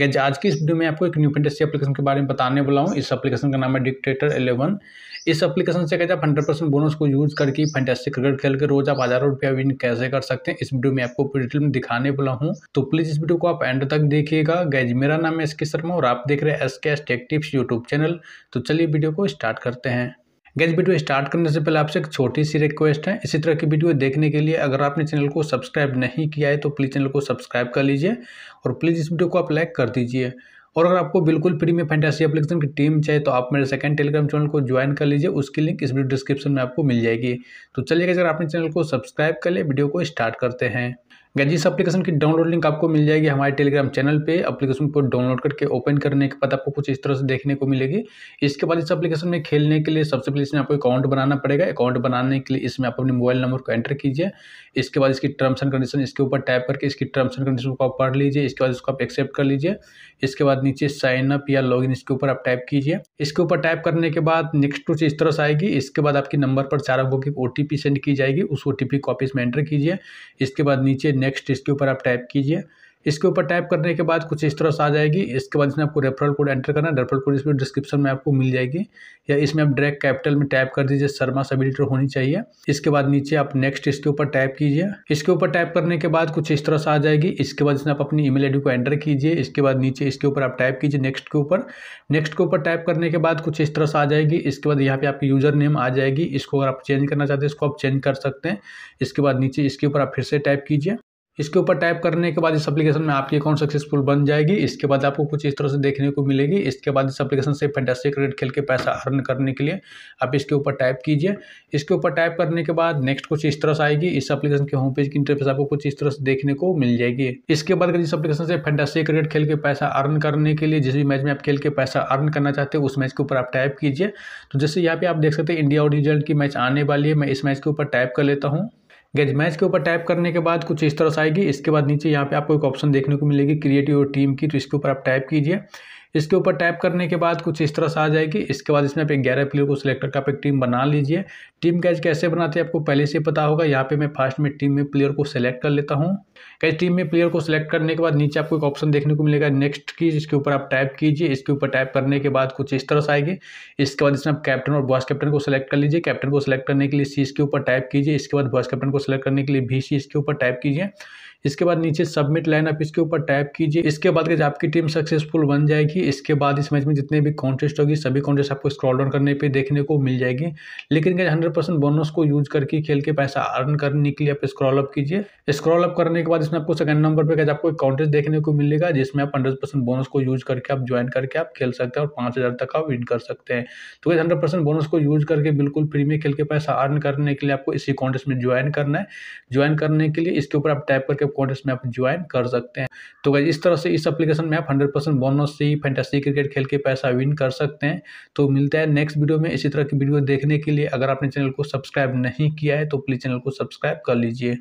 Guys आज की इस वीडियो में आपको एक न्यू इंडस्ट्री एप्लीकेशन के बारे में बताने वाला हूँ। इस एप्लीकेशन का नाम है डिक्टेटर 11। इस एप्लीकेशन से गाइस आप 100% बोनस को यूज़ करके फैंटास्टिक क्रिकेट खेल के रोज आप ₹1000 विन कैसे कर सकते हैं, इस वीडियो में आपको पूरी डिटेल में दिखाने वाला हूँ। तो प्लीज़ इस वीडियो को आप एंड तक देखिएगा। गाइस मेरा नाम है एस के शर्मा और आप देख रहे हैं एस के टेक टिप्स यूट्यूब चैनल। तो चलिए वीडियो को स्टार्ट करते हैं। गाइस वीडियो स्टार्ट करने से पहले आपसे एक छोटी सी रिक्वेस्ट है, इसी तरह की वीडियो देखने के लिए अगर आपने चैनल को सब्सक्राइब नहीं किया है तो प्लीज़ चैनल को सब्सक्राइब कर लीजिए और प्लीज़ इस वीडियो को आप लाइक कर दीजिए। और अगर आपको बिल्कुल फ्री में फैंटासी एप्लीकेशन की टीम चाहिए तो आप मेरे सेकंड टेलीग्राम चैनल को ज्वाइन कर लीजिए, उसकी लिंक इस वीडियो डिस्क्रिप्शन में आपको मिल जाएगी। तो चलिए अगर आपने चैनल को सब्सक्राइब कर लिए वीडियो को स्टार्ट करते हैं। गाइस इस एप्लीकेशन की डाउनलोड लिंक आपको मिल जाएगी हमारे टेलीग्राम चैनल पे। एप्लीकेशन को डाउनलोड करके ओपन करने के बाद आपको कुछ इस तरह से देखने को मिलेगी। इसके बाद इस एप्लीकेशन में खेलने के लिए सबसे पहले इसमें आपको अकाउंट बनाना पड़ेगा। अकाउंट बनाने के लिए इसमें आप अपने मोबाइल नंबर को एंटर कीजिए। इसके बाद इसकी टर्म्स एंड कंडीशन इसके ऊपर टाइप करके इसकी टर्म्स एंड कंडीशन को आप पढ़ लीजिए। इसके बाद इसको आप एक्सेप्ट कर लीजिए। इसके बाद नीचे साइन अप या लॉगिन इसके ऊपर आप टाइप कीजिए। इसके ऊपर टाइप करने के बाद नेक्स्ट कुछ इस तरह से आएगी। इसके बाद आपके नंबर पर 4 अंकों की OTP सेंड की जाएगी, उस OTP को आप इसमें एंटर कीजिए। इसके बाद नीचे नेक्स्ट इसके ऊपर आप टाइप कीजिए। इसके ऊपर टाइप करने के बाद कुछ इस तरह से आ जाएगी। इसके बाद इसमें आपको रेफरल कोड एंटर करना है। रेफरल कोड इसमें डिस्क्रिप्शन में आपको मिल जाएगी या इसमें आप डायरेक्ट कैपिटल में टाइप कर दीजिए, शर्मा सब एडिटर होनी चाहिए। इसके बाद नीचे आप नेक्स्ट इसके ऊपर टाइप कीजिए। इसके ऊपर टाइप करने के बाद कुछ इस तरह से आ जाएगी। इसके बाद इसमें आप अपनी email ID को एंटर कीजिए। इसके बाद नीचे इसके ऊपर आप टाइप कीजिए नेक्स्ट के ऊपर। नेक्स्ट के ऊपर टाइप करने के बाद कुछ इस तरह से आ जाएगी। इसके बाद यहाँ पे आपकी यूजर नेम आ जाएगी। इसको अगर आप चेंज करना चाहते हैं इसको आप चेंज कर सकते हैं। इसके बाद नीचे इसके ऊपर आप फिर से टाइप कीजिए। इसके ऊपर टाइप करने के बाद इस एप्लीकेशन में आपकी अकाउंट सक्सेसफुल बन जाएगी। इसके बाद आपको कुछ इस तरह से देखने को मिलेगी। इसके बाद इस एप्लीकेशन से फैंटास्टिक क्रिकेट खेल के पैसा अर्न करने के लिए आप इसके ऊपर टाइप कीजिए। इसके ऊपर टाइप करने के बाद नेक्स्ट कुछ इस तरह से आएगी। इस एप्लीकेशन के होम पेज की इंटरफेस आपको कुछ इस तरह से देखने को मिल जाएगी। इसके बाद इस एप्लीकेशन से फैंटास्टिक क्रिकेट खेल के पैसा अर्न करने के लिए जिस भी मैच में आप खेल के पैसा अर्न करना चाहते हैं उस मैच के ऊपर आप टाइप कीजिए। तो जैसे यहाँ पे आप देख सकते हैं इंडिया और न्यूजीलैंड की मैच आने वाली है। मैं इस मैच के ऊपर टाइप कर लेता हूँ। गाइस मैच के ऊपर टाइप करने के बाद कुछ इस तरह से आएगी। इसके बाद नीचे यहाँ पे आपको एक ऑप्शन देखने को मिलेगी क्रिएट योर टीम की, तो इसके ऊपर आप टाइप कीजिए। इसके ऊपर टाइप करने के बाद कुछ इस तरह से आ जाएगी। इसके बाद इसमें आप 11 प्लेयर को सिलेक्ट करके आप एक टीम बना लीजिए। टीम गाइस कैसे बनाते हैं आपको पहले से पता होगा। यहाँ पे मैं फर्स्ट में टीम में प्लेयर को सिलेक्ट कर लेता हूँ। गाइस टीम में प्लेयर को सिलेक्ट करने के बाद नीचे आपको एक ऑप्शन देखने को मिलेगा नेक्स्ट की, जिसके ऊपर आप टाइप कीजिए। इसके ऊपर टाइप करने के बाद कुछ इस तरह से आएगी। इसके बाद इसमें आप कैप्टन और वाइस कैप्टन को सिलेक्ट कर लीजिए। कैप्टन को सिलेक्ट करने के लिए C इसके ऊपर टाइप कीजिए। इसके बाद वाइस कैप्टन को सिलेक्ट करने के लिए VC इसके ऊपर टाइप कीजिए। इसके बाद नीचे सबमिट लाइन आप इसके ऊपर टाइप कीजिए। इसके बाद गाइस आपकी टीम सक्सेसफुल बन जाएगी। इसके बाद इस मैच में जितने भी कॉन्टेस्ट होगी सभी कॉन्टेस्ट आपको स्क्रॉल डाउन करने पे देखने को मिल जाएगी। लेकिन गाइस 100% बोनस को यूज करके खेल के पैसा अर्न करने के लिए आप स्क्रॉल अप कीजिए। स्क्रॉल अप करने के बाद इसमें आपको सेकंड नंबर पे गाइस आपको एक कॉन्टेस्ट देखने को मिलेगा जिसमें आप 100% बोनस को यूज करके आप ज्वाइन करके आप खेल सकते हैं और 5000 तक आप विन कर सकते हैं। तो गाइस 100% बोनस को यूज करके बिल्कुल फ्री में खेल के पैसा अर्न करने के लिए आपको इसी कॉन्टेस्ट में ज्वाइन करना है। ज्वाइन करने के लिए इसके ऊपर आप टाइप करके कॉन्टेस्ट में आप ज्वाइन कर सकते हैं। तो गाइस इस तरह से इस एप्लीकेशन में आप 100% बोनस से ही फैंटास्टिक क्रिकेट खेल के पैसा विन कर सकते हैं। तो मिलता है नेक्स्ट वीडियो में। इसी तरह की वीडियो देखने के लिए अगर आपने चैनल को सब्सक्राइब नहीं किया है तो प्लीज़ चैनल को सब्सक्राइब कर लीजिए।